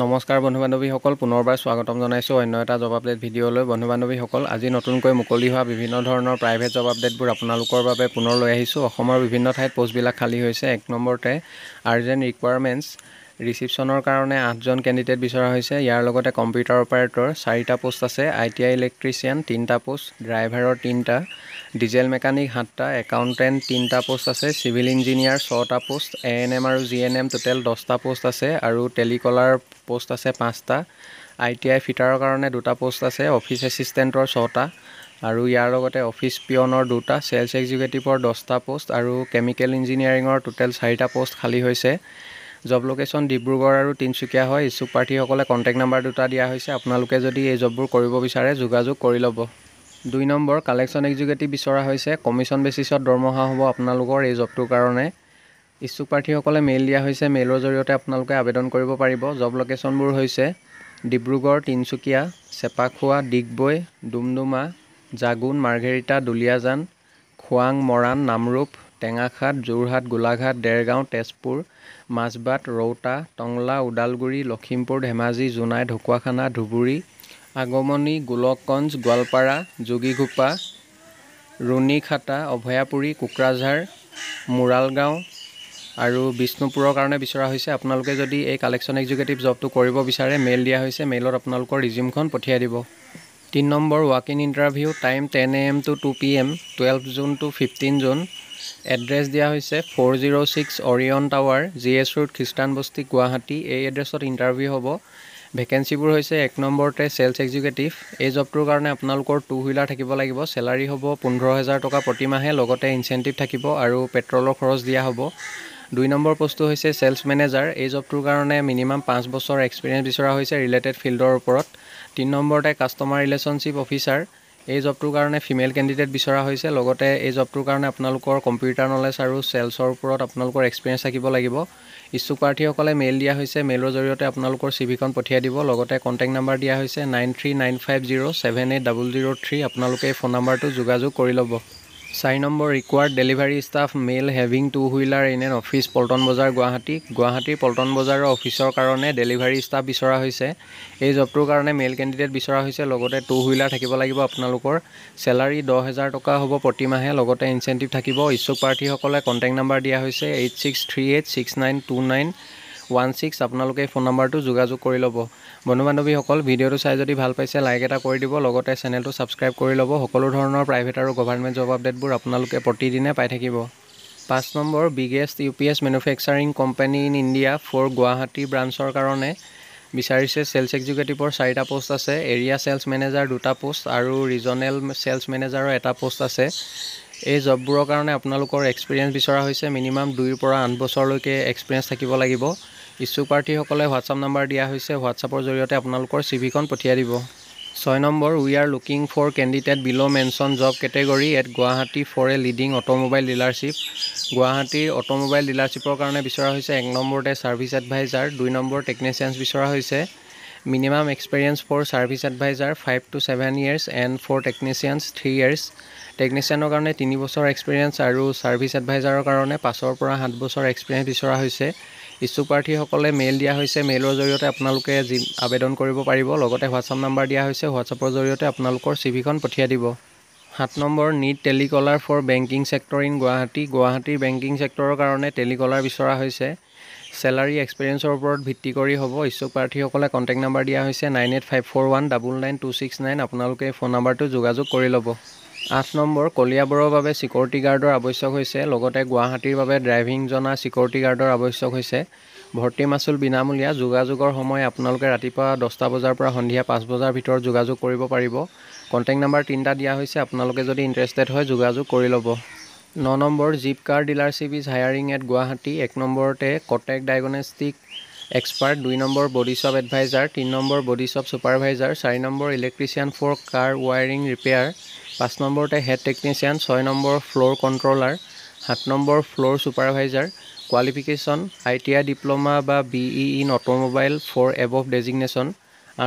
নমস্কাৰ বন্ধু বান্ধৱীসকল, পুনৰবাৰ স্বাগতম জনাইছো অন্য এটা জব আপডেট ভিডিঅ'লৈ। বন্ধু বান্ধৱীসকল, আজি নতুনকৈ মুকলি হোৱা বিভিন্ন ধৰণৰ প্ৰাইভেট জব আপডেটবোৰ আপোনালোকৰ বাবে পুনৰ লৈ আহিছো। অসমৰ বিভিন্ন ঠাইত পোষ্টবিলাক খালী হৈছে। এক নম্বৰতে আৰ্জেণ্ট ৰিকুৱাৰমেণ্টছ, ৰিসেপশ্যনৰ কাৰণে ৮জন কেণ্ডিডেট বিচৰা হৈছে। ইয়াৰ লগতে কম্পিউটাৰ অপাৰেটৰ ৪টা পোষ্ট আছে, আইটিআই ইলেক্ট্ৰিচিয়ান 3টা পোষ্ট, ড্ৰাইভাৰৰ 3টা, ডিজেল মেকানিক 7টা, একাউণ্টেণ্ট 3টা পোষ্ট আছে, চিভিল ইঞ্জিনিয়াৰ 6টা পোষ্ট, এএনএম আৰু জিএনএম টোটেল 10টা পোষ্ট আছে আৰু টেলিকলাৰ পোষ্ট আছে 5টা, আইটিআই ফিটাৰৰ কাৰণে 2টা পোষ্ট আছে, অফিচ এচিষ্টেণ্টৰ 6টা আৰু ইয়াৰ লগতে অফিচ পিয়নৰ 2টা, সেলছ এক্সিকিউটিভৰ 10টা পোষ্ট আৰু কেমিকেল ইঞ্জিনিয়াৰিঙৰ টোটেল 4টা পোষ্ট খালী হৈছে। জব লোকেশ্যন ডিব্ৰুগড় আৰু তিনিচুকীয়া হয়। ইচ্ছুক প্ৰাৰ্থীসকলে কণ্টেক্ট নাম্বাৰ 2টা দিয়া হৈছে। আপোনালোকে যদি এই জববোৰ কৰিব বিচাৰে যোগাযোগ কৰি ল'ব। ২ নম্বৰ কালেকশ্যন এক্সিকিউটিভ বিচৰা হৈছে। কমিশ্যন বেচিছত দৰমহা হ'ব আপোনালোকৰ এই জবটোৰ কাৰণে। ইচ্ছুক প্ৰাৰ্থীসকলে মেইল দিয়া হৈছে। মেইলৰ জৰিয়তে আপোনালোকে আবেদন কৰিব পাৰিব। জব লোকেশ্যনবোৰ হৈছে ডিব্ৰুগড়, তিনিচুকীয়া, চেপাখোৱা, ডিগবৈ, ডুমডুমা, জাগুন, মাৰ্ঘেৰিটা, দুলীয়াজান, খোৱাং, মৰাণ, নামৰূপ, টেঙাখাট, যোৰহাট, গোলাঘাট, ডেৰগাঁও, তেজপুৰ, মাজবাট, ৰৌতা, টংলা, ওদালগুৰি, লখিমপুৰ, ধেমাজি, জোনাই, ঢকুৱাখানা, ধুবুৰী, আগমনি, গোলকগঞ্জ, গোৱালপাৰা, যোগীঘোপা, ৰুণীখাটা, অভয়াপুৰী, কোকৰাঝাৰ, মুৰালগাঁও আৰু বিষ্ণুপুৰৰ কাৰণে বিচৰা হৈছে। আপোনালোকে যদি এই কালেকশ্যন এক্সিকিউটিভ জবটো কৰিব বিচাৰে মেইল দিয়া হৈছে। মেইলত আপোনালোকৰ ৰিজিউমখন পঠিয়াই দিব। ৩ number walk in interview, time 10 AM to 2 PM, 12 June to 15 June. Address দিয়া হৈছে 406 অৰিয়ন টাৱাৰ, জিএছ ৰোড, খ্ৰীষ্টান বস্তি, গুৱাহাটী। এই এড্ৰেছত ইণ্টাৰভিউ হ'ব। ভেকেঞ্চিবোৰ হৈছে ১ নম্বৰতে চেলছ এক্সিকিউটিভ। এই জবটোৰ কাৰণে আপোনালোকৰ টু হুইলাৰ থাকিব লাগিব। চেলাৰী হ'ব ১৫,০০০ টকা প্ৰতি মাহে, লগতে ইনচেণ্টিভ থাকিব আৰু পেট্ৰলৰ খৰচ দিয়া হ'ব। ২ নম্বৰ পোষ্টটো হৈছে চেলছ মেনেজাৰ। এই জবটোৰ কাৰণে মিনিমাম 5 বছৰ এক্সপিৰিয়েঞ্চ বিচৰা হৈছে ৰিলেটেড ফিল্ডৰ ওপৰত। ৩ নম্বৰতে কাষ্টমাৰ ৰিলেশ্যনশ্বিপ অফিচাৰ। এই জবটোৰ কাৰণে ফিমেল কেণ্ডিডেট বিচৰা হৈছে। লগতে এই জবটোৰ কাৰণে আপোনালোকৰ কম্পিউটাৰ নলেজ আৰু চেলছৰ ওপৰত আপোনালোকৰ এক্সপিৰিয়েঞ্চ থাকিব লাগিব। ইচ্ছুক প্ৰাৰ্থীসকলে মেইল দিয়া হৈছে। মেইলৰ জৰিয়তে আপোনালোকৰ চিভিখন পঠিয়াই দিব। লগতে কণ্টেক্ট নাম্বাৰ দিয়া হৈছে 9395078003। আপোনালোকে এই ফোন নাম্বাৰটো যোগাযোগ কৰি ল'ব। ৪ number required delivery staff male having two wheeler in an office, Paltan Bazaar, Guwahati. গুৱাহাটীৰ পল্টন বজাৰৰ অফিচৰ কাৰণে ডেলিভাৰী ষ্টাফ বিচৰা হৈছে। এই জবটোৰ কাৰণে মেইল কেণ্ডিডেট বিচৰা হৈছে। লগতে টু হুইলাৰ থাকিব লাগিব আপোনালোকৰ। চেলাৰী 10,000 টকা হ'ব প্ৰতি মাহে, লগতে ইনচেণ্টিভ থাকিব। ইচ্ছুক প্ৰাৰ্থীসকলে কণ্টেক্ট নাম্বাৰ দিয়া হৈছে 8638692916। আপোনালোকে এই ফোন নাম্বাৰটো যোগাযোগ কৰি ল'ব। বন্ধু বান্ধৱীসকল, ভিডিঅ'টো চাই যদি ভাল পাইছে লাইক এটা কৰি দিব, লগতে চেনেলটো ছাবস্ক্ৰাইব কৰি ল'ব। সকলো ধৰণৰ প্ৰাইভেট আৰু গভৰ্ণমেণ্ট জব আপডেটবোৰ আপোনালোকে প্ৰতিদিনে পাই থাকিব। ৫ number biggest UPS manufacturing company in India for Guwahati ব্ৰাঞ্চৰ কাৰণে বিচাৰিছে। চেলছ এক্সিকিউটিভৰ 4টা পোষ্ট আছে, এৰিয়া চেলছ মেনেজাৰ 2টা পোষ্ট আৰু ৰিজনেল চেলছ মেনেজাৰৰ 1টা পোষ্ট আছে। এই জববোৰৰ কাৰণে আপোনালোকৰ এক্সপিৰিয়েঞ্চ বিচৰা হৈছে। মিনিমাম 2 পৰা 8 বছৰলৈকে এক্সপিৰিয়েঞ্চ থাকিব লাগিব। ইচ্ছুক প্ৰাৰ্থীসকলে হোৱাটছআপ নাম্বাৰ দিয়া হৈছে। হোৱাটছআপৰ জৰিয়তে আপোনালোকৰ চিভিখন পঠিয়াই দিব। ৬ number we are looking for candidate below' mention job category at Guwahati for a leading automobile dealership. গুৱাহাটীৰ অট'মোবাইল ডিলাৰশ্বিপৰ কাৰণে বিচৰা হৈছে। ১ নম্বৰতে ছাৰ্ভিচ এডভাইজাৰ, 2 নম্বৰ টেকনিচিয়ানছ বিচৰা হৈছে। Minimum experience for service advisor 5 to 7 years and for technicians 3 years। টেকনিচিয়ানৰ কাৰণে 3 বছৰ এক্সপিৰিয়েঞ্চ আৰু ছাৰ্ভিচ এডভাইজাৰৰ কাৰণে 5 পৰা 7 বছৰ এক্সপিৰিয়েঞ্চ বিচৰা হৈছে। ইচ্ছুক প্ৰাৰ্থীসকলে মেইল দিয়া হৈছে। মেইলৰ জৰিয়তে আপোনালোকে আবেদন কৰিব পাৰিব। লগতে হোৱাটছআপ নাম্বাৰ দিয়া হৈছে। হোৱাটছআপৰ জৰিয়তে আপোনালোকৰ চিভিখন পঠিয়াই দিব। ৭ number need telecaller for banking sector in Guwahati. গুৱাহাটীৰ বেংকিং ছেক্টৰৰ কাৰণে টেলিকলাৰ বিচৰা হৈছে। চেলাৰী এক্সপিৰিয়েঞ্চৰ ওপৰত ভিত্তি কৰি হ'ব। ইচ্ছুক প্ৰাৰ্থীসকলে কণ্টেক্ট নাম্বাৰ দিয়া হৈছে 9854199269। আপোনালোকে এই ফোন নাম্বাৰটো যোগাযোগ কৰি ল'ব। ৮ নম্বৰ কলিয়াবৰৰ বাবে ছিকিউৰিটি গাৰ্ডৰ আৱশ্যক হৈছে। লগতে গুৱাহাটীৰ বাবে ড্ৰাইভিং জনা ছিকিউৰিটি গাৰ্ডৰ আৱশ্যক হৈছে। ভৰ্তি মাচুল বিনামূলীয়া। যোগাযোগৰ সময় আপোনালোকে ৰাতিপুৱা 10টা বজাৰ পৰা সন্ধিয়া 5 বজাৰ ভিতৰত যোগাযোগ কৰিব পাৰিব। কণ্টেক্ট নাম্বাৰ 3টা দিয়া হৈছে। আপোনালোকে যদি ইণ্টাৰেষ্টেড হয় যোগাযোগ কৰি ল'ব। ৯ number jeep car dealership is hiring at Guwahati. ১ নম্বৰতে কটেক diagnostic expert, ২ number body shop advisor, ৩ number body shop supervisor, ৪ number electrician for car wiring repair, ৫ নম্বৰতে head technician, ৬ number floor controller, ৭ number floor supervisor. Qualification ITI diploma বা BE in automobile for above designation.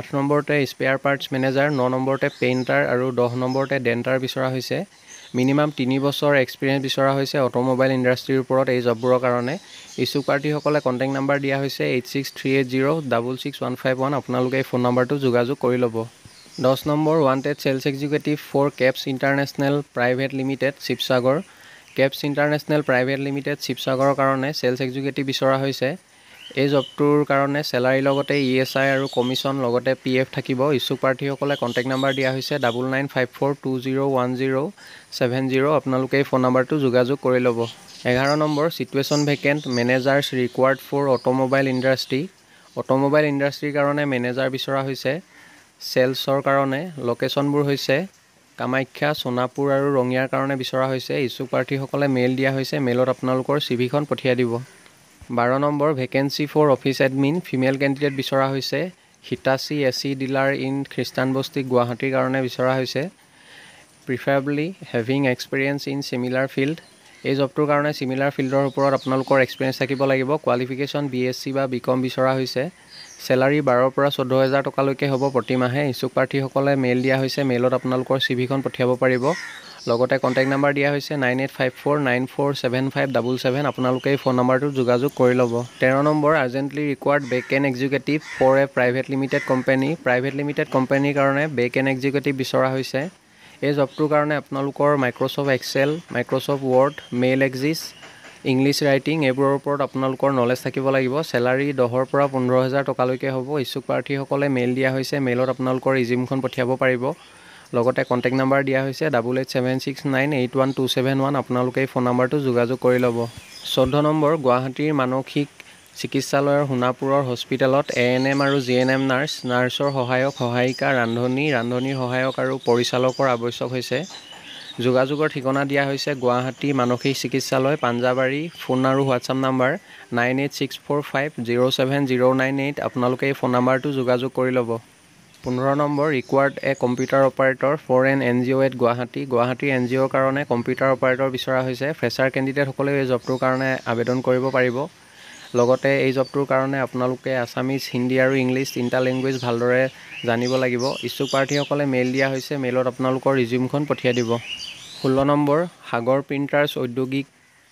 ৮ নম্বৰতে spare parts manager, ৯ নম্বৰতে painter আৰু ১০ নম্বৰতে ডেণ্টাৰ বিচৰা হৈছে। minimum 3 বছৰ experience বিচৰা হৈছে অটোমোবাইল ইন্ডাস্ট্ৰিৰ ওপৰত এই জববোৰৰ কাৰণে ইস্যু পাৰ্টি সকলে কন্টাক্ট নাম্বাৰ দিয়া হৈছে 8638066151 আপোনালোকে ফোন নাম্বাৰটো যোগাযোগ কৰি ল'ব 10 number wanted sales executive for Caps International Private Limited Shibsagar Caps International Private Limited Shibsagar কাৰণে sales executive বিচৰা হৈছে এই জবটোৰ কাৰণে salary লগতে ESI আৰু commission লগতে PF থাকিব ইস্যু পাৰ্টি সকলে কন্টাক্ট নাম্বাৰ দিয়া হৈছে 9954201070 আপোনালোকে ফোন নাম্বাৰটো যোগাযোগ কৰি ল'ব 11 number situation vacant managers required for automobile industry কাৰণে manager বিচৰা হৈছে সেলসৰ কাৰণে লোকেশনবোৰ হৈছে কামাখ্যা সোনাপুৰ আৰু ৰঙিয়াৰ কাৰণে বিচৰা হৈছে ইস্যু পাৰ্টি সকলে মেইল দিয়া হৈছে মেইলত আপোনালোকৰ সিভিখন পঠিয়াই দিব 12 number vacancy for office admin female candidate বিচৰা হৈছে Hitachi AC dealer in Christianbasti গুৱাহাটীৰ কাৰণে বিচৰা হৈছে preferably having experience in similar field এই জবটোৰ কাৰণে similar fieldৰ ওপৰত আপোনালোকৰ experience থাকিব লাগিব qualification BSc বা BCom বিচৰা হৈছে salary 12 পৰা 14000 টকা লৈকে হ'ব প্ৰতি মাহে ইস্যু পাৰ্টি সকলে মেইল দিয়া হৈছে মেইলত আপোনালোকৰ সিভিখন পঠিয়াব পাৰিব লগতে কন্টাক্ট নাম্বাৰ দিয়া হৈছে 9854947577 আপোনালোকে এই ফোন নাম্বাৰটো যোগাযোগ কৰি ল'ব 13 number urgently required backend executive for a private limited company কাৰণে backend executive বিচৰা হৈছে এই জবটোৰ কাৰণে আপোনালোকৰ Microsoft Excel Microsoft Word Mail Exis English writing এবোৰৰ ওপৰত আপোনালোকৰ নলেজ থাকিব লাগিব salary 10 পৰা 15000 টকা লৈকে হ'ব ইস্যু পাৰ্টি সকলে মেইল দিয়া হৈছে মেইলত আপোনালোকৰ ৰিজিউমখন পঠিয়াব পাৰিব লগতে কন্টাক্ট নাম্বাৰ দিয়া হৈছে 8876981271 আপোনালোকে ফোন নাম্বাৰটো যোগাযোগ কৰি ল'ব 14 নম্বৰ গুৱাহাটীৰ মানসিক চিকিৎসালয়ৰ হুনাপুৰৰ হস্পিটেলত ANM আৰু GNM নাৰ্ছৰ সহায়ক সহায়িকা ৰান্ধনীৰ সহায়ক আৰু পৰিচালকৰ আৱশ্যক হৈছে যোগাযোগৰ ঠিকনা দিয়া হৈছে গুৱাহাটী মানসিক চিকিৎসালয় পাঞ্জাবাৰী ফোন আৰু WhatsApp নাম্বাৰ 9864507098 আপোনালোকে এই ফোন নাম্বাৰটো যোগাযোগ কৰি ল'ব 15 number required a computer operator for an NGO at Guwahati NGO কাৰণে computer operator বিচৰা হৈছে fresher candidate সকলে এই জবটোৰ কাৰণে আবেদন কৰিব পাৰিব লগতে এই জবটোৰ কাৰণে আপোনালোকে আসামিজ হিন্দী আৰু ইংলিছ তিনটা ল্যাঙ্গুৱেজ ভালদৰে জানিব লাগিব ইস্যু পাৰ্টি সকলে মেইল দিয়া হৈছে মেইলত আপোনালোকৰ ৰিজিউমখন পঠিয়াই দিব 16 নম্বৰ সাগৰ প্ৰিন্টাৰ্ছ ঔদ্যোগিক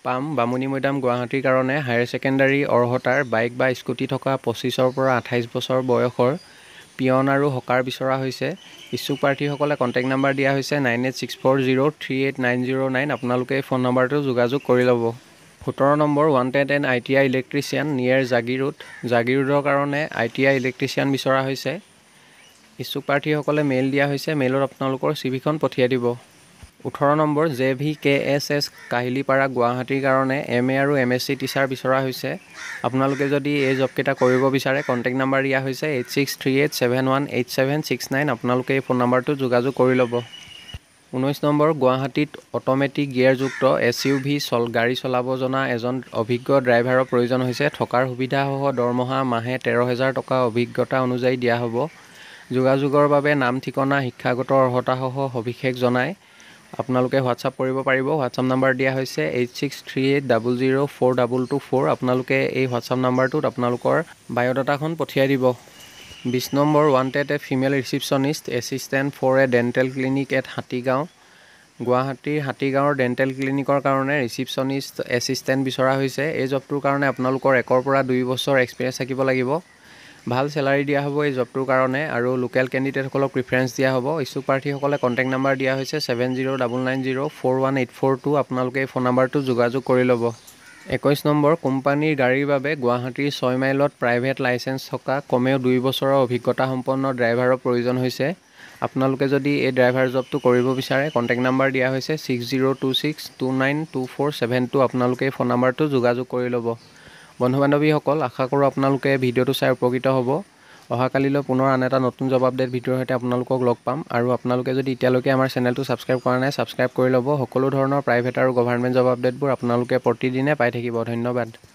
পাম বামুনী মৈদাম গুৱাহাটীৰ কাৰণে হায়াৰ সেকেন্ডাৰী অৰহতাৰ বাইক বা স্কুটি থকা 25 পৰা 28 বছৰ বয়সৰ পিয়ন আৰু হকাৰ বিচৰা হৈছে ইস্যু পাৰ্টি সকলে কন্টাক্ট নাম্বাৰ দিয়া হৈছে 9864038909 আপোনালোকে ফোন নাম্বাৰটো যোগাযোগ কৰি ল'ব 17 number wanted an ITI electrician near জাগিৰোডৰ কাৰণে ITI electrician বিচৰা হৈছে ইস্যু পাৰ্টি সকলে মেইল দিয়া হৈছে মেইলত আপোনালোকৰ সিভিখন পঠিয়াই দিব 18 নম্বৰ JVKSS কাহিলিপাৰা গুৱাহাটীৰ কাৰণে MA আৰু MSc টিচাৰ বিচৰা হৈছে আপোনালোকে যদি এই জবকেটা কৰিব বিচাৰে কন্টাক্ট নাম্বাৰ দিয়া হৈছে 8638718769 আপোনালোকে এই ফোন নাম্বাৰটো যোগাযোগ কৰি ল'ব 19 নম্বৰ গুৱাহাটীত অটোমেটিক গিয়াৰযুক্ত SUV গাড়ী চলাব জনা এজন অভিজ্ঞ ড্ৰাইভাৰৰ প্ৰয়োজন হৈছে থকাৰ সুবিধা সহ দৰমহা মাহে 13000 টকা অভিজ্ঞতা অনুযায়ী দিয়া হ'ব যোগাযোগৰ বাবে নাম ঠিকনা শিক্ষাগত অৰ্হতা সহ অভিষেক জনাই আপোনালোকে WhatsApp কৰিব পাৰিব WhatsApp নাম্বাৰ দিয়া হৈছে 8638004224 আপোনালোকে এই WhatsApp নাম্বাৰটোত আপোনালোকৰ বায়োডাটাখন পঠিয়াই দিব 20 number wanted a female receptionist assistant for a dental clinic at Hatigaon গুৱাহাটীৰ হাতীগাঁৱৰ ডেণ্টেল ক্লিনিকৰ কাৰণে ৰিসেপচনিষ্ট এসিষ্টেণ্ট বিচৰা হৈছে এই জবটোৰ কাৰণে আপোনালোকৰ 1 পৰা 2 বছৰ এক্সপেৰিয়েন্স থাকিব লাগিব ভাল salary দিয়া হ'ব এই জবটোৰ কাৰণে আৰু লোকেল ক্যান্ডিডেট সকলক প্ৰিফাৰেন্স দিয়া হ'ব ইস্যু পাৰ্টি সকলে কন্টাক্ট নাম্বাৰ দিয়া হৈছে 7099041842 আপোনালোকে এই ফোন নাম্বাৰটো যোগাযোগ কৰি ল'ব 21 নম্বৰ কোম্পানীৰ গাড়ীৰ বাবে গুৱাহাটীৰ 6 মাইলত প্ৰাইভেট লাইসেন্স থকা কমেও 2 বছৰৰ অভিজ্ঞতা সম্পন্ন ড্ৰাইভাৰৰ প্ৰয়োজন হৈছে আপোনালোকে যদি এই ড্ৰাইভাৰ জবটো কৰিব বিচাৰে কন্টাক্ট নাম্বাৰ দিয়া হৈছে 6026292472 আপোনালোকে ফোন নাম্বাৰটো যোগাযোগ কৰি ল'ব বন্ধু-বান্ধৱীসকল আশা কৰোঁ আপোনালোকে ভিডিওটো চাই উপকৃত হ'ব অহাকালিলৈ পুনৰ আন এটা নতুন জব আপডেট ভিডিওৰ সৈতে আপোনালোকক লগ পাম আৰু আপোনালোকে যদি এতিয়ালৈকে আমাৰ চেনেলটো সাবস্ক্ৰাইব কৰা নাই সাবস্ক্ৰাইব কৰি ল'ব সকলো ধৰণৰ প্ৰাইভেট আৰু গভৰ্ণমেণ্ট জব আপডেটবোৰ আপোনালোকে প্ৰতিদিনে পাই থাকিব ধন্যবাদ